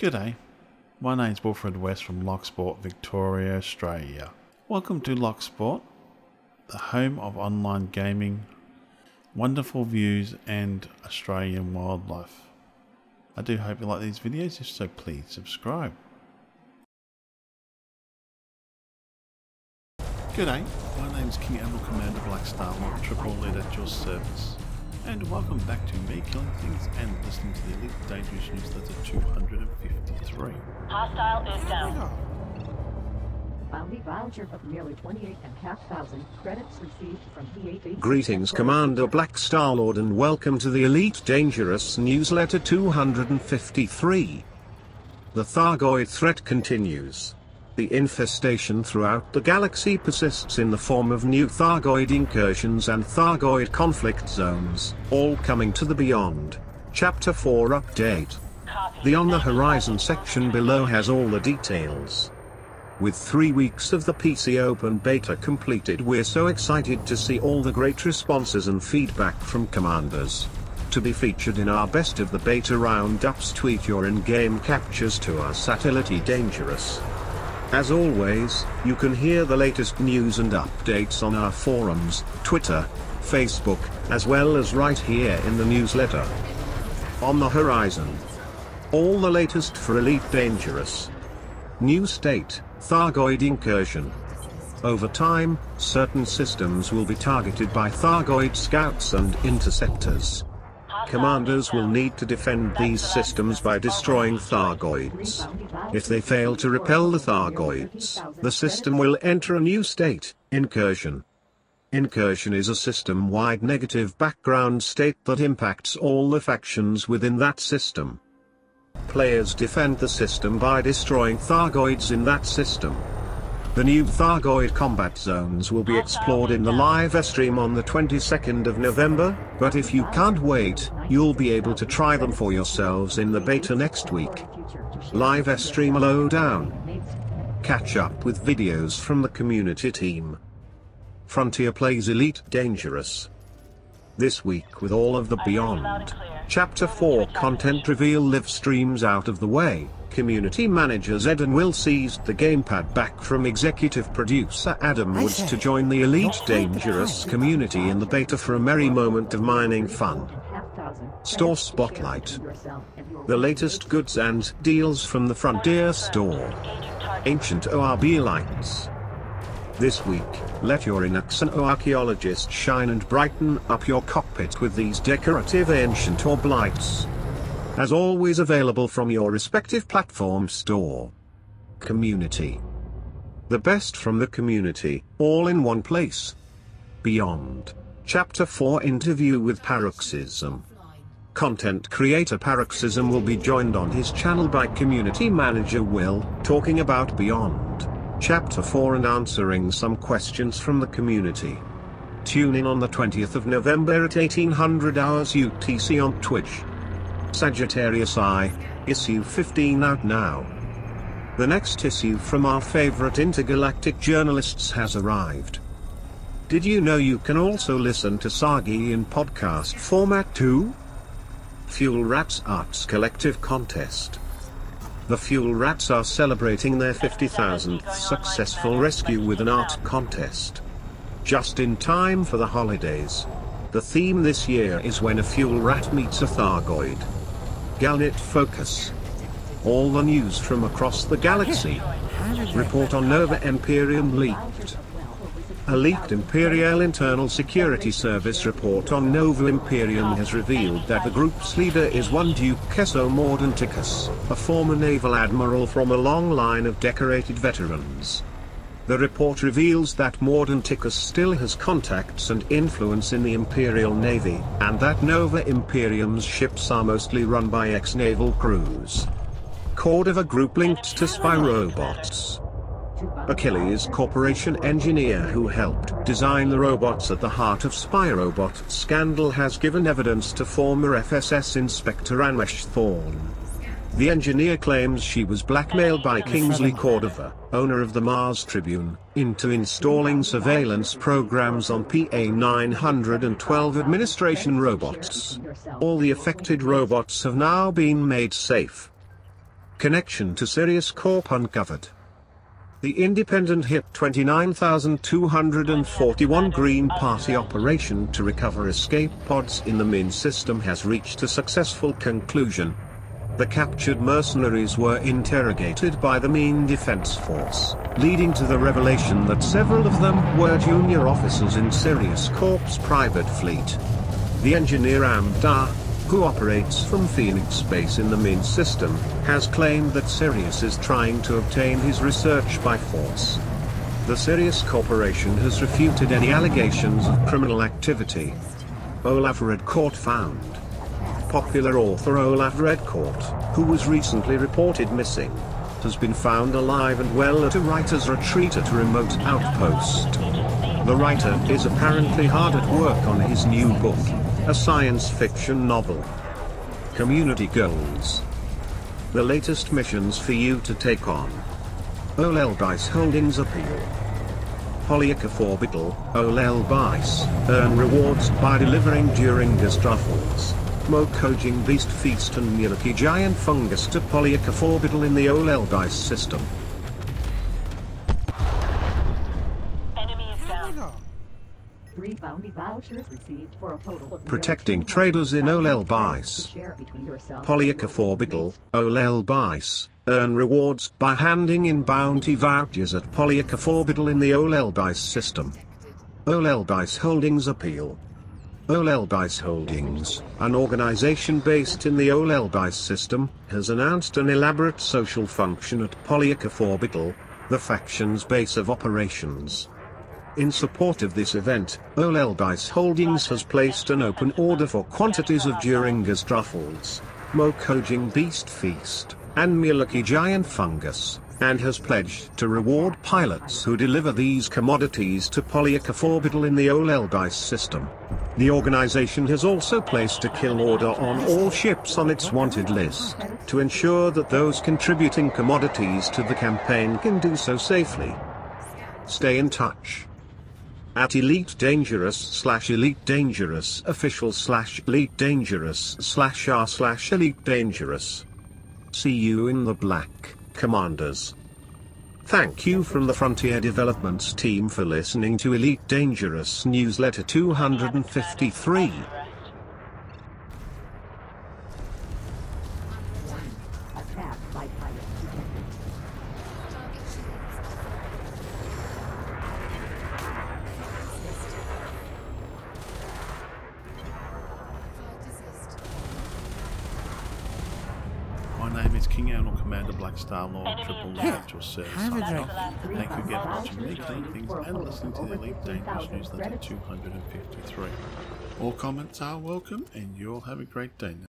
G'day, my name's Wilfred West from Locksport, Victoria, Australia. Welcome to Locksport, the home of online gaming, wonderful views and Australian wildlife. I do hope you like these videos, if so please subscribe. G'day, my name's King Abel Commander Blackstar Lord, Triple Lead at your service. And welcome back to Me Killing Things and listening to the Elite Dangerous Newsletter 253. Hostile inbound. Bounty voucher of nearly 28,500 credits received from PA-912. Greetings Commander Black Star Lord and welcome to the Elite Dangerous Newsletter 253. The Thargoid threat continues. The infestation throughout the galaxy persists in the form of new Thargoid incursions and Thargoid conflict zones, all coming to the Beyond. Chapter 4 update. The On the Horizon section below has all the details. With 3 weeks of the PC Open Beta completed, we're so excited to see all the great responses and feedback from commanders. To be featured in our Best of the Beta roundups, tweet your in-game captures to us at Elite Dangerous. As always, you can hear the latest news and updates on our forums, Twitter, Facebook, as well as right here in the newsletter. On the Horizon. All the latest for Elite Dangerous. New state, Thargoid incursion. Over time, certain systems will be targeted by Thargoid scouts and interceptors. Commanders will need to defend these systems by destroying Thargoids. If they fail to repel the Thargoids, the system will enter a new state, Incursion. Incursion is a system-wide negative background state that impacts all the factions within that system. Players defend the system by destroying Thargoids in that system. The new Thargoid combat zones will be explored in the live stream on the 22nd of November, but if you can't wait, you'll be able to try them for yourselves in the beta next week. Live stream lowdown. Catch up with videos from the community team. Frontier plays Elite Dangerous. This week with all of the Beyond. Chapter 4 content reveal live streams out of the way. Community managers Ed and Will seized the gamepad back from executive producer Adam Woods to join the Elite Dangerous community in the beta for a merry moment of mining fun. Store Spotlight. The latest goods and deals from the Frontier store. Ancient ORB lights. This week, let your Inuxano archaeologist shine and brighten up your cockpit with these decorative ancient orb lights. As always available from your respective platform store. Community. The best from the community, all in one place. Beyond. Chapter 4 interview with Paroxysm. Content creator Paroxysm will be joined on his channel by community manager Will, talking about Beyond. Chapter 4 and answering some questions from the community. Tune in on the 20th of November at 1800 hours UTC on Twitch. Sagittarius I, issue 15 out now. The next issue from our favorite intergalactic journalists has arrived. Did you know you can also listen to Sagi in podcast format too? Fuel Rats Arts Collective Contest. The Fuel Rats are celebrating their 50,000th successful rescue with an art contest. Just in time for the holidays. The theme this year is when a Fuel Rat meets a Thargoid. Galnet focus. All the news from across the galaxy. Report on Nova Imperium leaked. A leaked Imperial Internal Security Service report on Nova Imperium has revealed that the group's leader is one Duke Kesso Mordenticus, a former naval admiral from a long line of decorated veterans. The report reveals that Mordenticus still has contacts and influence in the Imperial Navy, and that Nova Imperium's ships are mostly run by ex-naval crews. Cordova Group linked to spy robots. Achilles Corporation engineer who helped design the robots at the heart of spy robot scandal has given evidence to former FSS Inspector Anwesh Thorne. The engineer claims she was blackmailed by Kingsley Cordova, owner of the Mars Tribune, into installing surveillance programs on PA-912 administration robots. All the affected robots have now been made safe. Connection to Sirius Corp uncovered. The independent HIP 29241 Green Party operation to recover escape pods in the MIN system has reached a successful conclusion. The captured mercenaries were interrogated by the MIN Defense Force, leading to the revelation that several of them were junior officers in Sirius Corp's private fleet. The engineer Amda, who operates from Phoenix base in the MIN system, has claimed that Sirius is trying to obtain his research by force. The Sirius Corporation has refuted any allegations of criminal activity. Olaf Redcourt found. Popular author Olaf Redcourt, who was recently reported missing, has been found alive and well at a writer's retreat at a remote outpost. The writer is apparently hard at work on his new book, a science fiction novel. Community goals. The latest missions for you to take on. Olelbice Holdings Appeal. Polyacaphorbiddle, Olelbice, earn rewards by delivering Duringus Truffles, Mo Kojing Beast Feast and Muliki Giant Fungus to Polyacophorbital in the Oleldice system. Enemy is down. 3 bounty vouchers received for a total of protecting traders in Olelbice. Polyacophorbital, Olelbice, earn rewards by handing in bounty vouchers at Polyacophorbital in the Olelbice system. Olelbice Holdings Appeal. Olelbice Holdings, an organization based in the Olelbice system, has announced an elaborate social function at Polyacophorbital, the faction's base of operations. In support of this event, Olelbice Holdings has placed an open order for quantities of Duringus Truffles, Mo Kojing Beast Feast, and Muliki Giant Fungus, and has pledged to reward pilots who deliver these commodities to Polyacophorbital in the Olelbice system. The organization has also placed a kill order on all ships on its wanted list, to ensure that those contributing commodities to the campaign can do so safely. Stay in touch. At @EliteDangerousOfficial/EliteDangerous/r/EliteDangerous. See you in the black, Commanders. Thank you from the Frontier Developments team for listening to Elite Dangerous Newsletter 253. My name is King Abel Commander Blackstar Lord, Service. Thank you again for watching Elite Things and listening to the Elite Dangerous Newsletter 253. All comments are welcome, and you all have a great day now.